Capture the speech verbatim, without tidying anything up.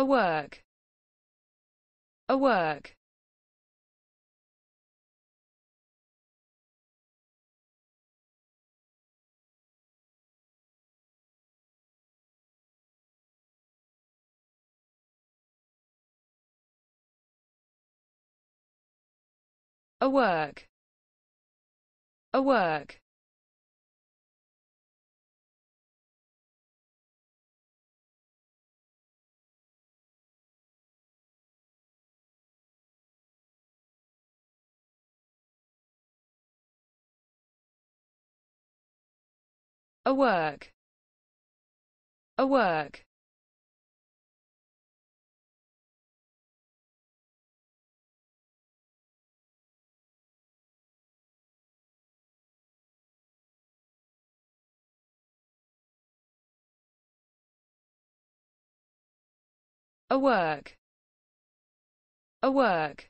Awork. Awork. Awork. Awork. Awork. Awork. Awork. Awork.